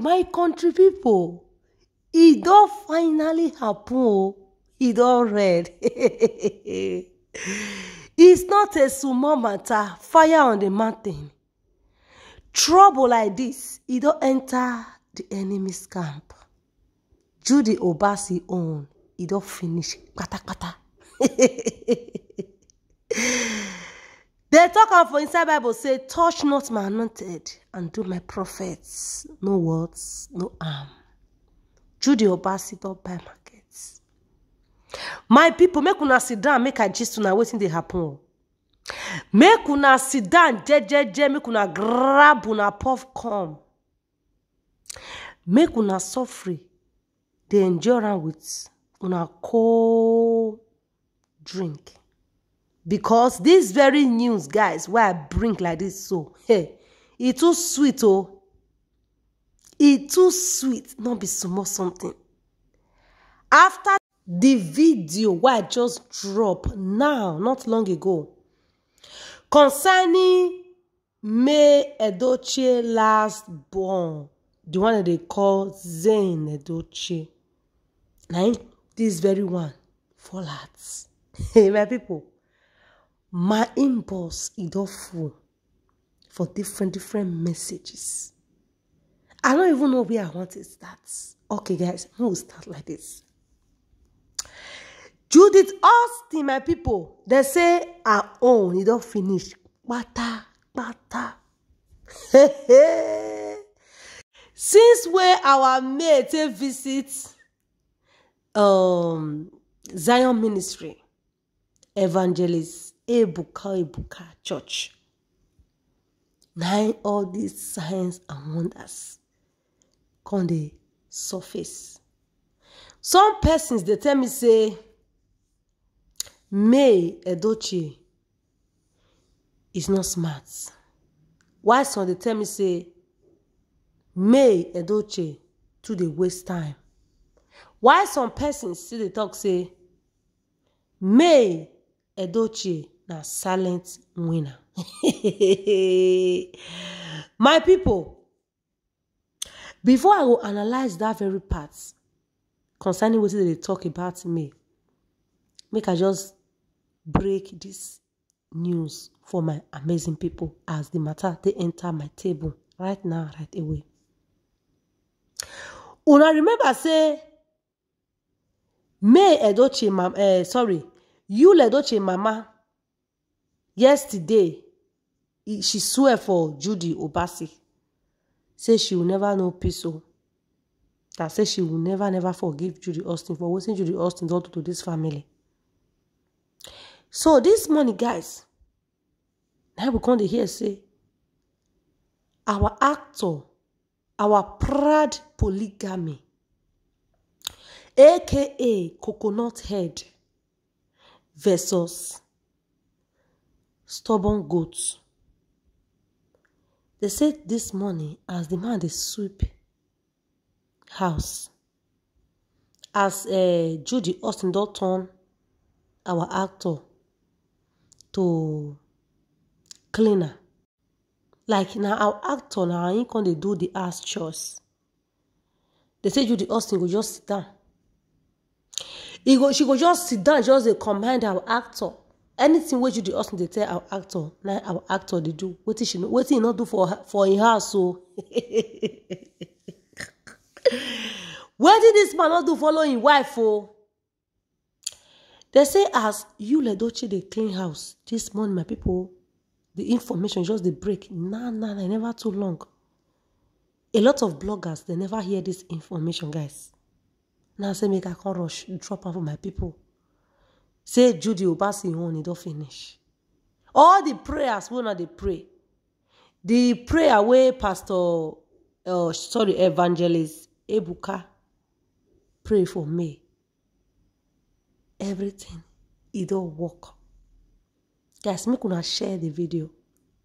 my country people, e don finally happen o. E don red. It's not a small matter. Fire on the mountain. Trouble like this, e don enter the enemy's camp. Judy Obasi own, e don finish. Kata kata. They talk of inside Bible say, touch not my anointed and do my prophets no words, no harm. Judy Obasi don buy markets. My people, make una sit down, make a gist una wetin dey happen. Make una sit down, jejeje, make una grab una popcorn. Make una suffer, dey enjoy am with una cold drink. Because this very news, guys, why I bring like this, so hey, it too sweet, oh, it too sweet, not be small something. After the video why I just dropped now, not long ago, concerning May Edochie last born, the one that they call Zane Edochie, now this very one, for lads, hey, my people. My inbox is all full for different messages. I don't even know where I want to start. Okay, guys, we'll start like this. Judith Austin, my people, they say her own, you don't finish. Bata, bata. Since where our mate visits Zion Ministry, Evangelist Ebuka Church. Now all these signs and wonders come the surface. Some persons they tell me say May Edochie is not smart. Why some they tell me say May Edochie to the waste time. Why some persons see the talk say May Edochie na silent winner. My people, before I will analyze that very part concerning what they talk about me, make I just break this news for my amazing people as the matter they enter my table right now, right away. Una remember say May Edochie, Yul Edochie mama, yesterday, she swear for Judy Obasi. Say she will never know peace. That says she will never forgive Judy Austin for what Judy Austin done to this family. So this morning, guys, now we come to hear say, our actor, our proud polygamy, aka coconut head, versus stubborn goats. They said this morning, as the man they sweep house, as Judy Austin don turn our actor to cleaner. Like now, our actor now ain't gonna do the ass chores. They say Judy Austin go just sit down. She go just sit down, just they command our actor. Anything wey Judy Austin dey tell our actor, now our actor they do. Wetin he not do for in house, so. Wetin this man not do follow his wife, oh. They say as Yul Edochie dey clean house this morning, my people, the information just the break. Nah, never too long. A lot of bloggers they never hear this information, guys. Now say make I can't rush, drop out for my people. Say Judy Obasi own, it don't finish. All the prayers we not they pray. The prayer where Pastor, Evangelist Ebuka pray for me. Everything it don't work. Guys, make una share the video.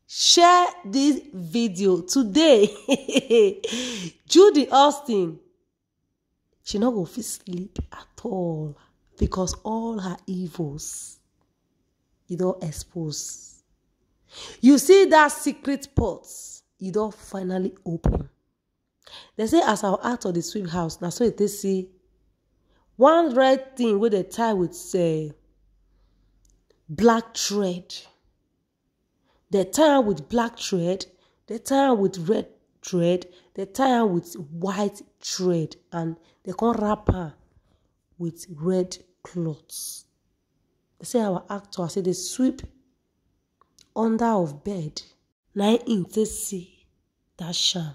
Share this video today. Judy Austin, she not go fit sleep at all because all her evils you don't expose. You see that secret pot you don't finally open. They say as our act of the sweep house, now so they see one red thing with a tie would say black thread. They tie with black thread, they tie with red thread, they tie with white thread, and they can wrap her with red clothes. They say our actor say they sweep under of bed. Now in they see that sham.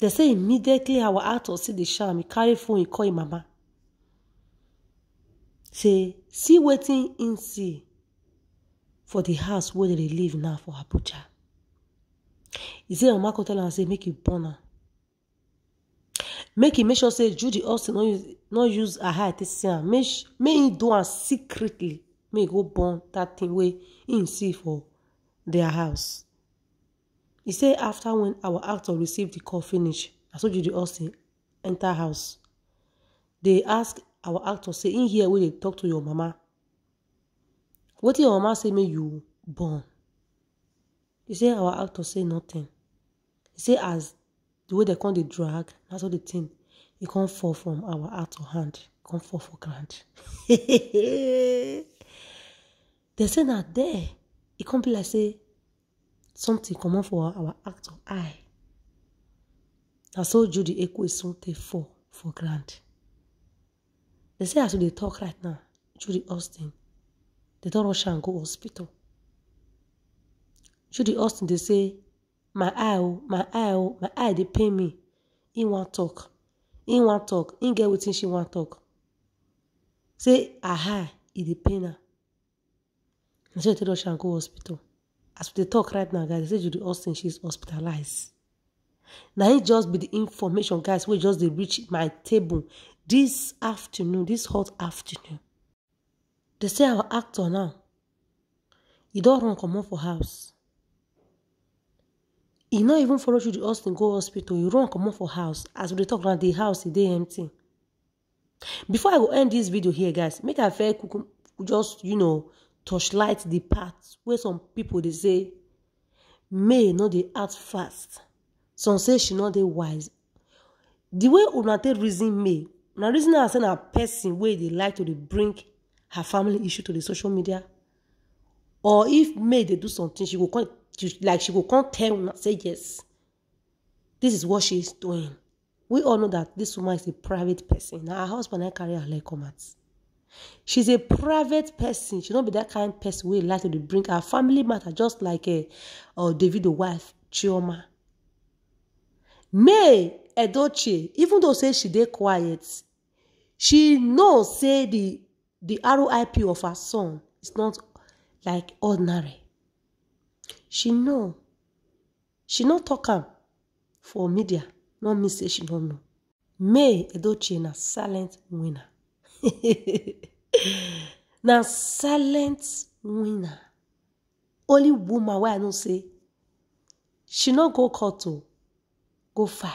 They say immediately our actor see the sham. He carry phone, he call his mama. Say see waiting in see for the house where they live now for Abuja. He say mama tell and say make you burn her. Make him make sure say Judy Austin not use her height to see her. Make him do her secretly. Make go burn that thing way in see for their house. He say after when our actor received the call finish, I saw Judy Austin enter house. They ask our actor say in here where they talk to your mama. What your mama say make you burn? He say our actor say nothing. He say as the way they come, they drag. That's all the thing. It can't fall from our out of hand. It can't fall for granted. They say that there. It can't be like say something come on for our act of eye. That's all Judy Equate something for granted. They say as they talk right now, Judy Austin, they don't rush and go hospital. Judy Austin, they say, my eye, they pay me. In one talk. In get within she one talk. Say, aha, it dey pain her. And so they tell her and go hospital. As they talk right now, guys, they say Judy Austin, she's hospitalized. Now it just be the information, guys, we just they reach my table this afternoon, this hot afternoon. They say our actor now, he don't run come out for house. He not even follow Judy Austin go hospital. He run come on for house. As we talk around the house, it is empty. Before I go end this video here, guys, make a fair cook, just, torchlight the path where some people, they say, May not they act fast. Some say she not they wise. The way una take reason May, now reason I send a person where they like to bring her family issue to the social media. Or if May they do something, she will call it. She will come tell and say yes. This is what she is doing. We all know that this woman is a private person. Now her husband and carry her leg come at. She's a private person. She don't be that kind of person we like to bring her family matter just like David's wife Chioma. May Edochie, even though say she dey quiet, she knows say the RIP of her son is not like ordinary. She not talk am for media. No me say she don't know. May Edochie na silent winner. Na silent winner. Only woman where I don't say she not go court to go fight.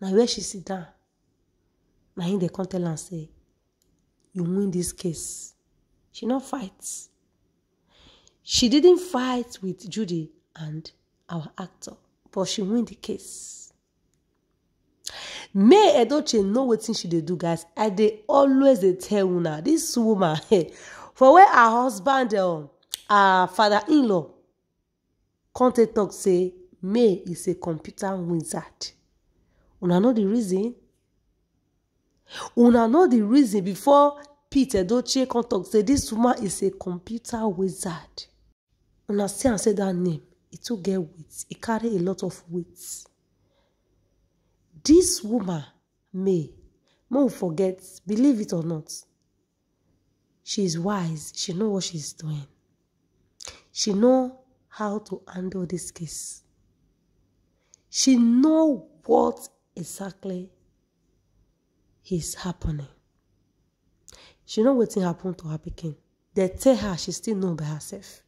Now where she sit down, now in the contest and say you win this case. She not fights. She didn't fight with Judy and our actor, but she won the case. May Edochie know what thing she dey do, guys. And they always they tell una this woman, for where her husband, her father-in-law, can't talk say May is a computer wizard. Una know the reason. Una know the reason before Peter Edochie can't talk say this woman is a computer wizard. When I say and say that name, it will get weight. It carry a lot of weight. This woman, May forget, believe it or not, she is wise. She knows what she is doing. She knows how to handle this case. She knows what exactly is happening. She knows what happened to her picking. They tell her she still knows by herself.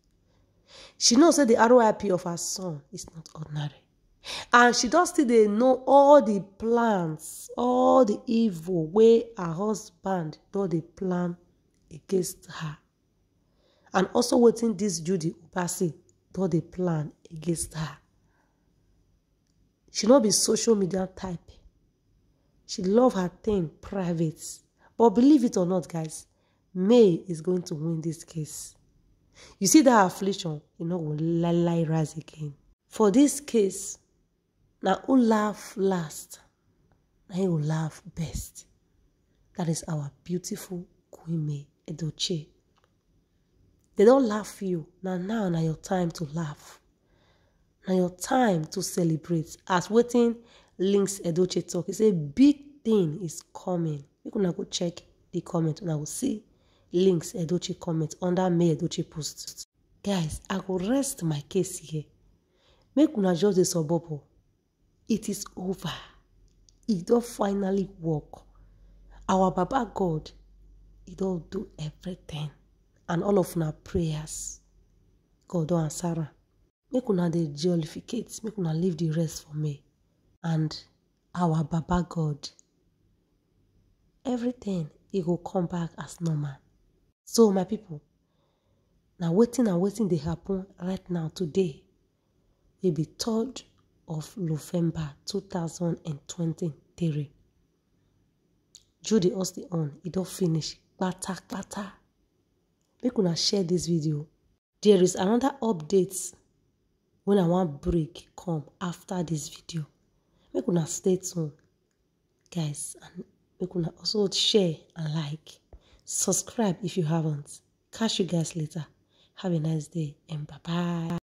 She knows that the RIP of her son is not ordinary. And she does still they know all the plans, all the evil way her husband do the plan against her. And also waiting this Judy Obasi do the plan against her. She not be social media type. She love her thing private. But believe it or not, guys, May is going to win this case. You see that affliction, you know, will lie rise again. For this case, now who laugh last, now he will laugh best. That is our beautiful Queen May Edochie. They don't laugh you. Now your time to laugh. Now your time to celebrate. As waiting links Edochie talk, it's a big thing is coming. You can go check the comment and I will see links Edochie comment under May Edochie post. Guys, I will rest my case here. Make una just the suburb. It is over. It don't finally work. Our Baba God, He don't do everything. And all of our prayers, God don't answer. Make una dey jollificate. Make una leave the rest for me. And our Baba God, everything, He will come back as normal. So my people, now waiting and waiting they happen right now today. It will be 3rd of November 2023. Judy Austin on, it don't finish. Bata, bata. Make una share this video. There is another update when I want break come after this video. Make una stay tuned, guys, and make una also share and like, subscribe if you haven't. Catch you guys later. Have a nice day and bye bye.